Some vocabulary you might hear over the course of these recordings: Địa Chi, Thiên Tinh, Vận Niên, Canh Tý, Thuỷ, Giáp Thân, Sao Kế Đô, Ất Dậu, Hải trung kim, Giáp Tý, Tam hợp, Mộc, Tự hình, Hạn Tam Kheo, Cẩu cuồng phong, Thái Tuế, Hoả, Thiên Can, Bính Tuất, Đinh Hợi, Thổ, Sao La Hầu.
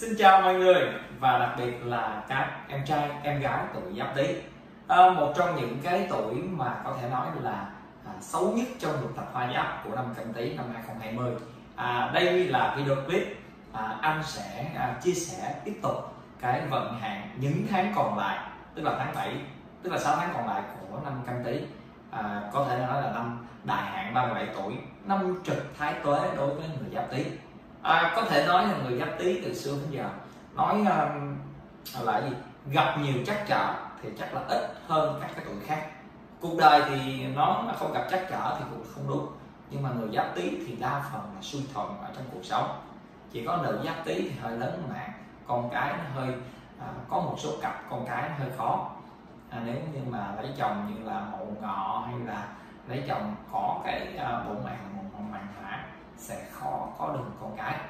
Xin chào mọi người và đặc biệt là các em trai, em gái tuổi Giáp Tý. Một trong những cái tuổi mà có thể nói là xấu nhất trong lục thập hoa giáp của năm Canh Tý năm 2020. Đây là video clip anh sẽ chia sẻ tiếp tục cái vận hạn những tháng còn lại, tức là tháng 7, tức là 6 tháng còn lại của năm Canh Tý. Có thể nói là năm đại hạn 37 tuổi, năm trực Thái Tuế đối với người Giáp Tý. Có thể nói là người Giáp Tý từ xưa đến giờ nói là gì, gặp nhiều trắc trở thì chắc là ít hơn các cái tuổi khác. Cuộc đời thì nó mà không gặp trắc trở thì cũng không đúng, nhưng mà người Giáp Tý thì đa phần là suy thuận ở trong cuộc sống. Chỉ có nữ Giáp Tý thì hơi lớn mạng, con cái nó hơi có một số cặp con cái nó hơi khó. Nếu như mà lấy chồng như là Mậu Ngọ hay là lấy chồng có cái bộ mạng hỏa sẽ khó có được con cái.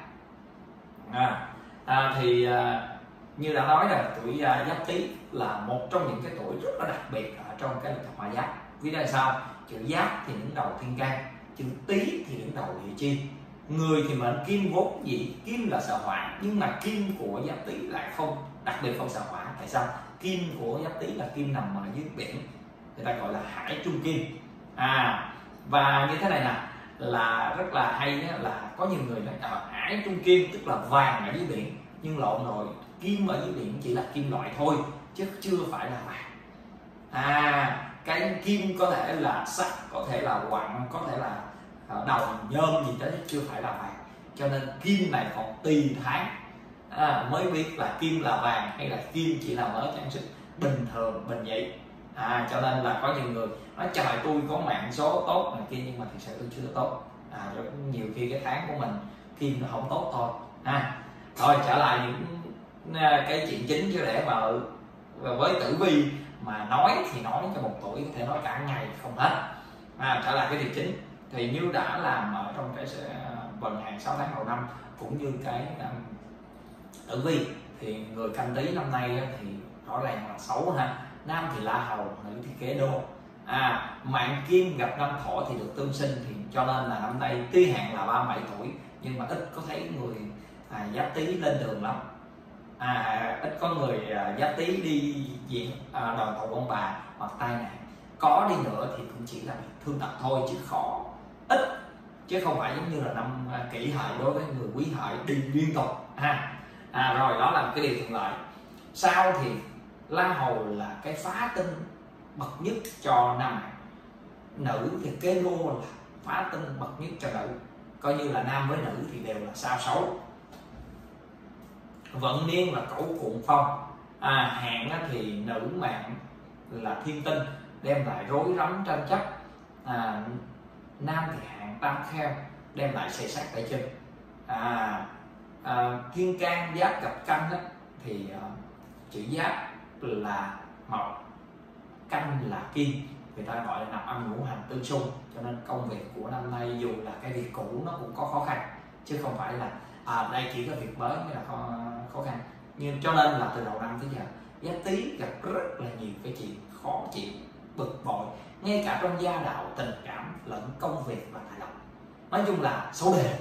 Như đã nói là tuổi Giáp Tý là một trong những cái tuổi rất là đặc biệt ở trong cái lục thập hoa giáp. Vì tại sao? Chữ Giáp thì đứng đầu thiên can, chữ Tý thì đứng đầu địa chi. Người thì mệnh kim vốn dĩ kim là sợ hỏa, nhưng mà kim của Giáp Tý lại không, đặc biệt không sợ hỏa. Tại sao? Kim của Giáp Tý là kim nằm ở dưới biển, người ta gọi là hải trung kim. Và như thế này nè, là rất là hay là có nhiều người nói là hải trung kim tức là vàng ở dưới biển, nhưng lộn rồi, kim ở dưới biển chỉ là kim loại thôi chứ chưa phải là vàng. Cái kim có thể là sắt, có thể là quặng, có thể là đồng, nhôm gì đó chưa phải là vàng, cho nên kim này còn tùy tháng mới biết là kim là vàng hay là kim chỉ là mớ trang sức bình thường bình vậy. Cho nên là có nhiều người nói trời tôi có mạng số tốt này kia, nhưng mà thực sự tôi chưa tốt. Nhiều khi cái tháng của mình kim nó không tốt thôi. Rồi trở lại những cái chuyện chính, chứ để mà với tử vi mà nói thì nói cho một tuổi có thể nói cả ngày không hết. Trở lại cái điều chính thì như đã làm ở trong cái vận hạn 6 tháng đầu năm cũng như cái tử vi thì người Canh Tý năm nay thì rõ ràng là xấu ha. Nam thì La Hầu, nữ thì Kế Đô. Mạng kim gặp năm Thổ thì được tương sinh, thì cho nên là năm nay tuy hạn là 37 tuổi nhưng mà ít có thấy người Giáp Tý lên đường lắm. Ít có người Giáp Tý đi diện đòi tội ông bà hoặc tai nạn, có đi nữa thì cũng chỉ là thương tật thôi chứ khó ít, chứ không phải giống như là năm Kỷ Hợi đối với người Quý Hợi đi liên tục ha. Rồi đó là cái điều thuận lợi. Sau thì La Hầu là cái phá tinh bậc nhất cho nam, nữ thì Kế Đô là phá tinh bậc nhất cho nữ, coi như là nam với nữ thì đều là sao xấu. Vận niên là Cẩu Cuồng Phong. Hạn thì nữ mạng là Thiên Tinh đem lại rối rắm tranh chấp. Nam thì Hạn Tam Kheo đem lại xê xát tại chân. Thiên can giáp gặp canh thì chữ giáp là mộc, canh là kim, người ta gọi là nạp âm ngũ hành tương xung, cho nên công việc của năm nay dù là cái việc cũ nó cũng có khó khăn chứ không phải là đây chỉ có việc mới mới là khó khăn. Nhưng cho nên là từ đầu năm tới giờ Giáp Tý gặp rất là nhiều cái chuyện khó chịu, bực bội, ngay cả trong gia đạo, tình cảm lẫn công việc và tài lộc, nói chung là xấu đều.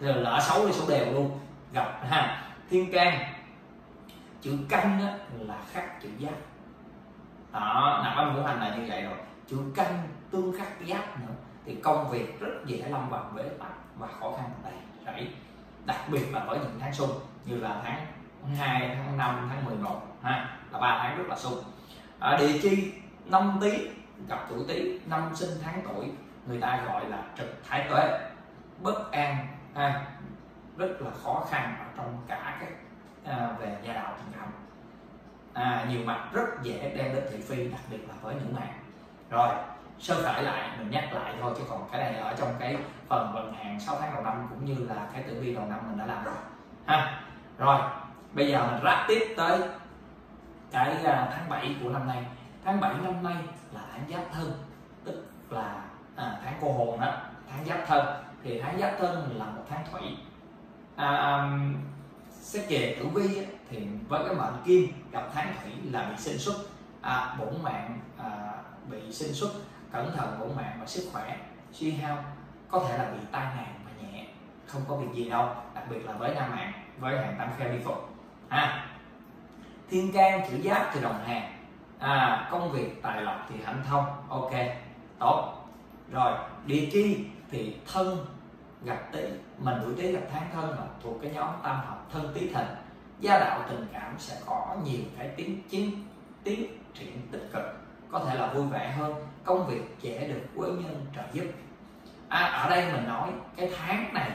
Rồi lỡ xấu thì xấu đều luôn gặp ha. Thiên can chữ canh là khắc chữ giáp đó, nạp âm ngũ hành là như vậy rồi, chữ canh tương khắc giáp nữa thì công việc rất dễ lâm vào bế tắc và khó khăn đầy, đặc biệt là với những tháng xung như là tháng 2, tháng 5, tháng 11 ha, là 3 tháng rất là xung. Địa chi năm Tý gặp tuổi Tý, năm sinh tháng tuổi, người ta gọi là trực Thái Tuế, bất an ha, rất là khó khăn ở trong cả cái về gia đạo tình cảm, nhiều mặt rất dễ đem đến thị phi, đặc biệt là với nữ mạng. Rồi sơ khởi lại mình nhắc lại thôi, chứ còn cái này ở trong cái phần vận hạn 6 tháng đầu năm cũng như là cái tử vi đầu năm mình đã làm rồi ha. Rồi bây giờ mình ráp tiếp tới cái tháng 7 của năm nay. Tháng 7 năm nay là tháng Giáp Thân, tức là tháng cô hồn đó, tháng Giáp Thân. Thì tháng Giáp Thân là một tháng thủy. Xét về tử vi thì với cái mệnh kim gặp tháng thủy là bị sinh xuất, bổn mạng bị sinh xuất, cẩn thận bổn mạng và sức khỏe suy hao, có thể là bị tai nạn và nhẹ, không có việc gì đâu, đặc biệt là với nam mạng. với Hạn Tam Kheo đi phục. Thiên can chữ giáp thì đồng hàng, công việc tài lộc thì hạnh thông. Ok, tốt rồi. Địa chi thì thân gặp Tý, mình tuổi Tý gặp tháng Thân mà thuộc cái nhóm tam hợp Thân Tý Thìn. Gia đạo tình cảm sẽ có nhiều cái tiến triển tích cực, có thể là vui vẻ hơn, công việc dễ được quý nhân trợ giúp. Ở đây mình nói cái tháng này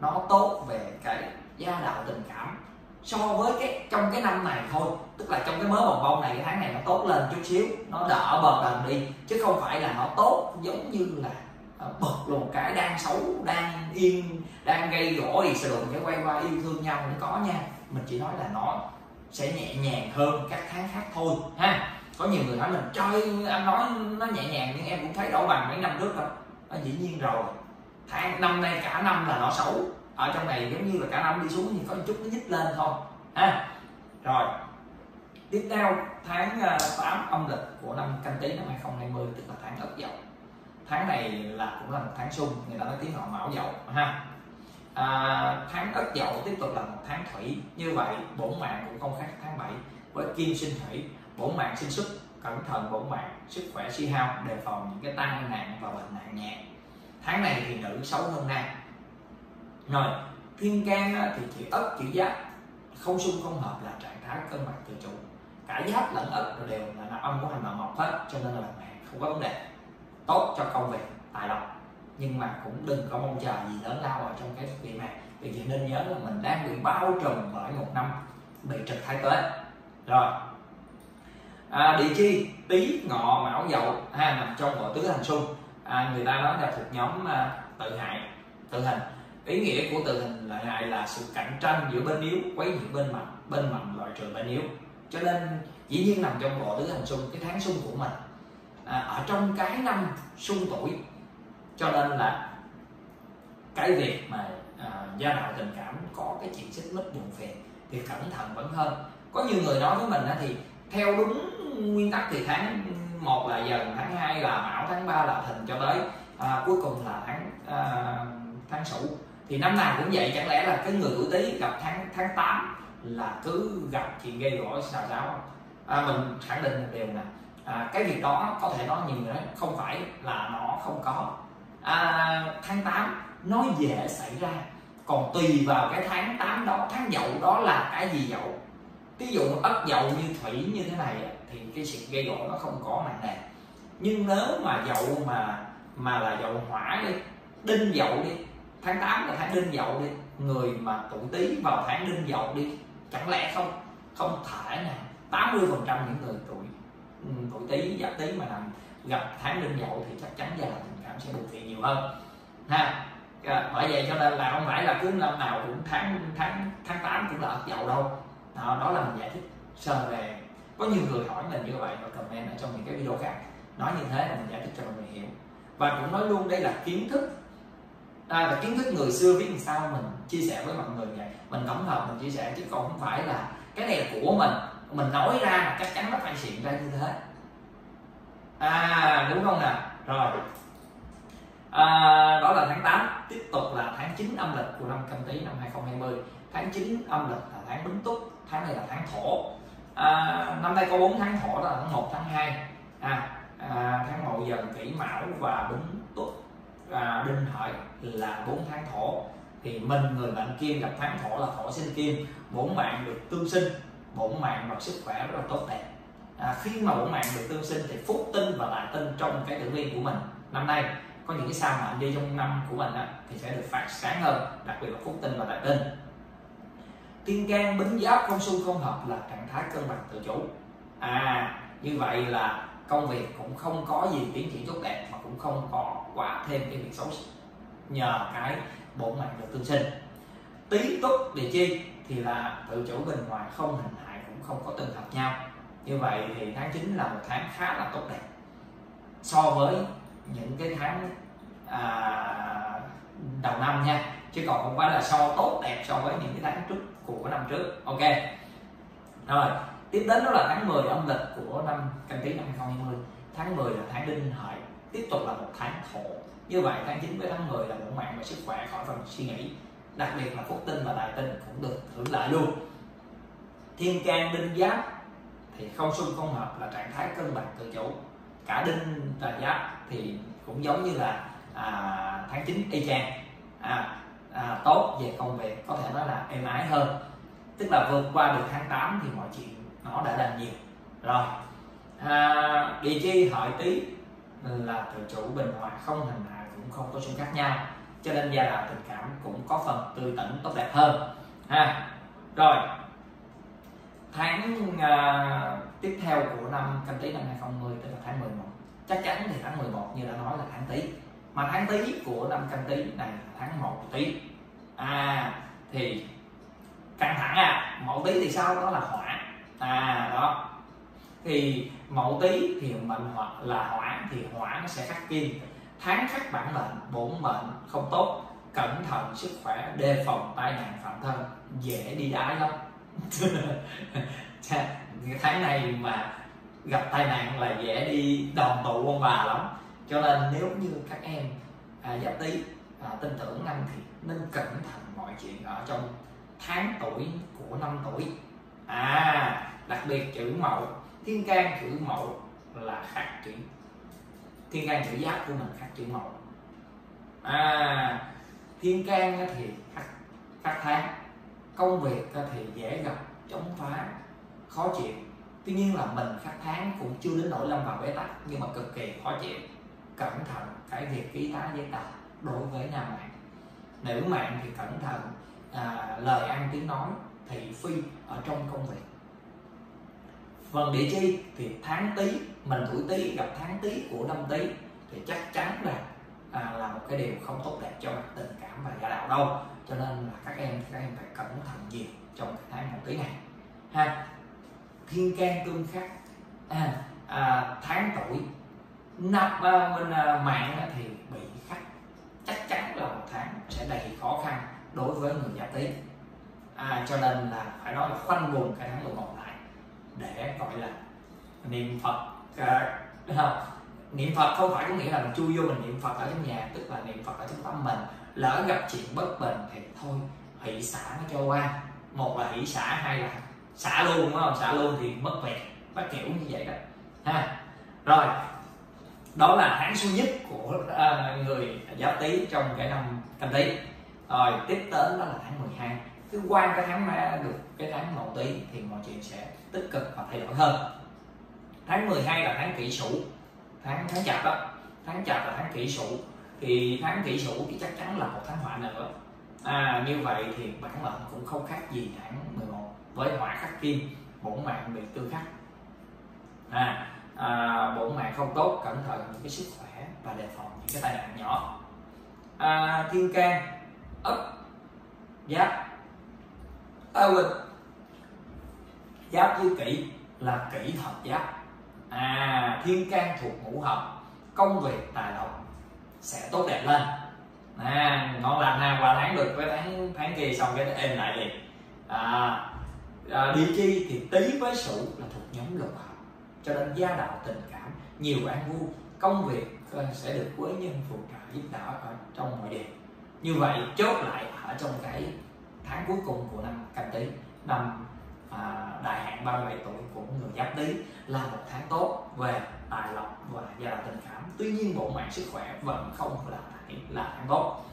nó tốt về cái gia đạo tình cảm so với cái trong cái năm này thôi, tức là trong cái mớ bồng bông này, cái tháng này nó tốt lên chút xíu, nó đỡ bờ đần đi, chứ không phải là nó tốt giống như là bật luôn cái đang xấu, đang yên, đang gây gỗ thì sẽ đụng phải quay qua yêu thương nhau, cũng có nha. Mình chỉ nói là nó sẽ nhẹ nhàng hơn các tháng khác thôi ha. Có nhiều người hỏi mình, trời anh nói nó nhẹ nhàng nhưng em cũng thấy đổ bằng mấy năm trước thôi. Dĩ nhiên rồi, tháng năm nay cả năm là nó xấu, ở trong này giống như là cả năm đi xuống thì có một chút nó nhích lên thôi ha. Rồi tiếp theo tháng 8 âm lịch của năm Canh Tý năm 2020, tức là tháng Ất Dậu. Tháng này là cũng là một tháng xung, người ta nói tiếng họ Mão Dậu ha. Tháng Ất Dậu tiếp tục là một tháng thủy, như vậy bổn mạng cũng không khác tháng 7 với kim sinh thủy. Bổn mạng sinh sức, cẩn thận bổn mạng, sức khỏe suy hao, đề phòng những cái tai nạn và bệnh nạn nhẹ. Tháng này thì nữ xấu hơn nam. Rồi thiên can thì chữ Ất chữ Giáp không xung không hợp, là trạng thái cân bằng tự chủ, cả Giáp lẫn Ất đều là âm của hành là mộc hết, cho nên là bạn không có vấn đề, tốt cho công việc tài lộc. Nhưng mà cũng đừng có mong chờ gì lớn lao ở trong cái việc này, vì vậy nên nhớ là mình đang bị bao trùm bởi một năm bị trực Thái Tuế. Rồi địa chi Tý Ngọ Mão Dậu nằm trong bộ tứ hành xung, người ta nói là thuộc nhóm tự hại tự hình. Ý nghĩa của tự hình lợi hại là sự cạnh tranh giữa bên yếu quấy nhiễu bên mạnh, loại trừ bên yếu, cho nên dĩ nhiên nằm trong bộ tứ hành xung, cái tháng xung của mình ở trong cái năm xung tuổi, cho nên là cái việc mà gia đạo tình cảm có cái chuyện xích mích buồn phiền thì cẩn thận vẫn hơn. Có nhiều người nói với mình thì theo đúng nguyên tắc thì tháng 1 là Dần, tháng 2 là Mão, tháng 3 là Thìn, cho tới cuối cùng là tháng Sửu. Thì năm nào cũng vậy, chẳng lẽ là cái người tuổi Tý gặp tháng 8 là cứ gặp chuyện gây gỗ xào xáo? Mình khẳng định một điều nè, cái việc đó có thể nói nhiều người nói không phải là nó không có. Tháng 8 nó dễ xảy ra, còn tùy vào cái tháng 8 đó, tháng Dậu đó là cái gì Dậu. Ví dụ Ất Dậu như thủy như thế này thì cái sự gây gỗ nó không có nặng nề, nhưng nếu mà Dậu mà là Dậu hỏa đi, Đinh Dậu đi, tháng 8 là tháng Đinh Dậu đi, người mà tuổi Tý vào tháng Đinh Dậu đi, chẳng lẽ không thể nào 80% những người tuổi Tý Giáp Tý mà gặp tháng Đinh Dậu thì chắc chắn gia đình tình cảm sẽ buồn phiền nhiều hơn ha. Bởi vậy cho nên là không phải là cứ năm nào cũng tháng 8 cũng là Ất Dậu đâu. Đó là mình giải thích sơ về, có nhiều người hỏi mình như vậy và comment ở trong những cái video khác, nói như thế là mình giải thích cho mọi người hiểu. Và cũng nói luôn đây là kiến thức, là kiến thức người xưa viết làm sao mình chia sẻ với mọi người vậy, mình tổng hợp mình chia sẻ, chứ còn không phải là cái này là của mình nói ra mà chắc chắn nó phải hiện ra như thế, đúng không nè. Rồi đó là tháng 8. Tiếp tục là tháng 9 âm lịch của năm Canh Tý năm 2020. Tháng 9 âm lịch là tháng Bính Tuất, tháng này là tháng Thổ. Năm nay có 4 tháng Thổ, đó là tháng 1, tháng 2, tháng Mậu Dần, Kỷ Mão và Bính Tuất, Đinh Hợi là 4 tháng Thổ. Thì mình người bạn Kim gặp tháng Thổ là Thổ sinh Kim, bổn mạng được tương sinh, bổn mạng và sức khỏe rất là tốt đẹp. Khi mà bổn mạng được tương sinh thì phúc tinh và tài tinh trong cái tử vi của mình năm nay, có những cái sao mà đi trong năm của mình thì sẽ được phát sáng hơn, đặc biệt là phúc tinh và tài tinh. Thiên can Bính Giáp không xung không hợp là trạng thái cân bằng tự chủ. Như vậy là công việc cũng không có gì tiến triển tốt đẹp, mà cũng không có quá thêm cái việc xấu nhờ cái bổn mạng được tương sinh. Tý Tuất địa chi thì là tự chủ bên ngoài, không hình hại cũng không có tương hợp nhau. Như vậy thì tháng 9 là một tháng khá là tốt đẹp so với những cái tháng đầu năm nha, chứ còn không phải là tốt đẹp so với những cái tháng trước của năm trước. Ok, rồi tiếp đến đó là tháng 10 âm lịch của năm Canh Tý năm 2020. Tháng 10 là tháng Đinh Hợi, tiếp tục là một tháng Thổ. Như vậy tháng 9 với tháng 10 là bổn mạng và sức khỏe khỏi phần suy nghĩ, đặc biệt là phúc tinh và tài tinh cũng được hưởng ngược lại luôn. Thiên can đinh giáp thì không xung không hợp là trạng thái cân bằng tự chủ. Cả đinh và giáp thì cũng giống như là tháng 9 y chang, tốt về công việc, có thể nói là êm ái hơn, tức là vượt qua được tháng 8 thì mọi chuyện nó đã làm nhiều rồi. Địa chi hợi tý là tự chủ bình hòa, không hành hạ cũng không có xung khắc nhau, cho nên gia đạo tình cảm cũng có phần tươi tỉnh tốt đẹp hơn ha. Rồi tháng tiếp theo của năm Canh Tý năm 2020 tức là tháng 11, chắc chắn thì tháng 11 như đã nói là tháng Tý, mà tháng Tý của năm Canh Tý này tháng 1 Tý thì căng thẳng. Mậu Tý thì sao, đó là hỏa đó, thì Mậu Tý thì mệnh hoặc là hỏa, thì hỏa nó sẽ khắc kim, tháng khắc bản mệnh, bổn mệnh không tốt, cẩn thận sức khỏe, đề phòng tai nạn phạm thân, dễ đi đái lắm. Tháng này mà gặp tai nạn là dễ đi đòn tụ ông bà lắm, cho nên nếu như các em Giáp Tý tin tưởng năm thì nên cẩn thận mọi chuyện ở trong tháng tuổi của năm tuổi. Đặc biệt chữ Mậu, thiên can chữ Mậu là khắc chữ, thiên can chữ Giáp của mình khắc chữ Mậu. Thiên can thì khắc tháng, công việc thì dễ gặp chống phá khó chịu. Tuy nhiên là mình khắc tháng cũng chưa đến nỗi lâm vào bế tắc, nhưng mà cực kỳ khó chịu. Cẩn thận cái việc ký tá giấy tờ đối với nam mạng. Nữ mạng thì cẩn thận lời ăn tiếng nói, thị phi ở trong công việc. Phần địa chi thì tháng Tý, mình tuổi Tý gặp tháng Tý của năm Tý thì chắc chắn là một cái điều không tốt đẹp cho mặt tình cảm và gia đạo đâu, cho nên là các em phải cẩn thận nhiều trong cái tháng 1 Tý này ha. Thiên can tương khắc tháng tuổi nạp bên mạng thì bị khắc, chắc chắn là một tháng sẽ đầy khó khăn đối với người Giáp Tý, cho nên là phải nói là khoanh vùng cái tháng 11 lại để gọi là niệm Phật. Niệm Phật không phải có nghĩa là mình chui vô mình niệm Phật ở trong nhà, tức là niệm Phật ở trong tâm mình. Lỡ gặp chuyện bất bình thì thôi hỷ xả nó cho qua, một là hỷ xả, hai là xả luôn, đúng không? Xả luôn thì mất việc, bắt kiểu như vậy đó ha. Rồi đó là tháng suy nhất của người Giáp Tý trong cái năm Canh Tý. Rồi tiếp đến đó là tháng 12, cứ quan cái tháng mà được cái tháng Mậu Tý thì mọi chuyện sẽ tích cực và thay đổi hơn. Tháng 12 là tháng Kỷ Sửu, tháng Chạp đó, tháng Chạp là tháng Kỷ Sửu, thì tháng Kỷ Sửu thì chắc chắn là một tháng hỏa nữa. Như vậy thì bản mệnh cũng không khác gì tháng 11 với hỏa khắc kim, bổn mạng bị tương khắc, bổn mạng không tốt, cẩn thận những cái sức khỏe và đề phòng những cái tai nạn nhỏ. Thiên can Ất Giáp Giáp với Kỷ là Kỷ Hợp Giáp. Thiên can thuộc ngũ hợp, công việc tài lộc sẽ tốt đẹp lên, ngon lành ha, qua tháng được với tháng kia xong cái êm lại liền. Địa chi thì Tý với Sửu là thuộc nhóm lục hợp, cho nên gia đạo tình cảm nhiều an vui, công việc sẽ được quý nhân phù trợ giúp đỡ ở trong mọi điều. Như vậy chốt lại ở trong cái tháng cuối cùng của năm Canh Tý, năm đại hạn 37 tuổi của người Giáp Tý là một tháng tốt về tài lộc và gia đạo tình cảm. Tuy nhiên bộ mạng sức khỏe vẫn không là tháng tốt,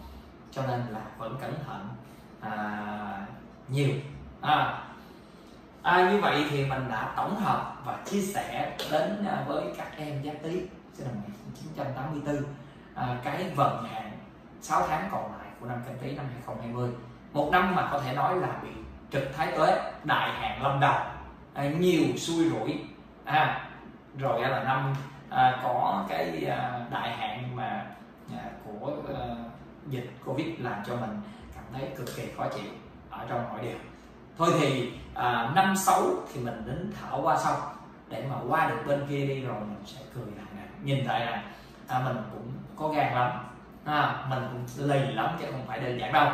cho nên là vẫn cẩn thận nhiều. Như vậy thì mình đã tổng hợp và chia sẻ đến với các em Giáp Tý sinh năm 1984 cái vận hạn 6 tháng còn lại của năm Canh Tý năm 2020, một năm mà có thể nói là bị trực Thái Tuế, đại hạn lâm đầu, nhiều xui rủi, rồi là năm có cái đại hạn mà của dịch Covid làm cho mình cảm thấy cực kỳ khó chịu ở trong mọi điều. Thôi thì năm xấu thì mình đến thảo qua xong, để mà qua được bên kia đi rồi mình sẽ cười lại nè. Nhìn lại nè, mình cũng có gan lắm, mình cũng lì lắm chứ không phải đơn giản đâu.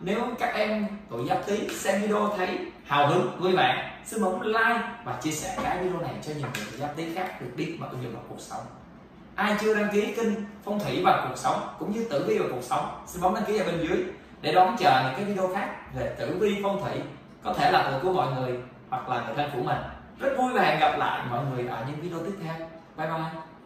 Nếu các em tuổi Giáp Tý xem video thấy hào hứng với bạn, xin bấm like và chia sẻ cái video này cho nhiều người tuổi Giáp Tý khác được biết và ứng dụng vào cuộc sống. Ai chưa đăng ký kênh Phong Thủy và Cuộc Sống cũng như Tử Vi và Cuộc Sống, xin bấm đăng ký ở bên dưới. để đón chờ những cái video khác về tử vi phong thủy, có thể là người của mọi người hoặc là người thân của mình. Rất vui và hẹn gặp lại mọi người ở những video tiếp theo. Bye bye.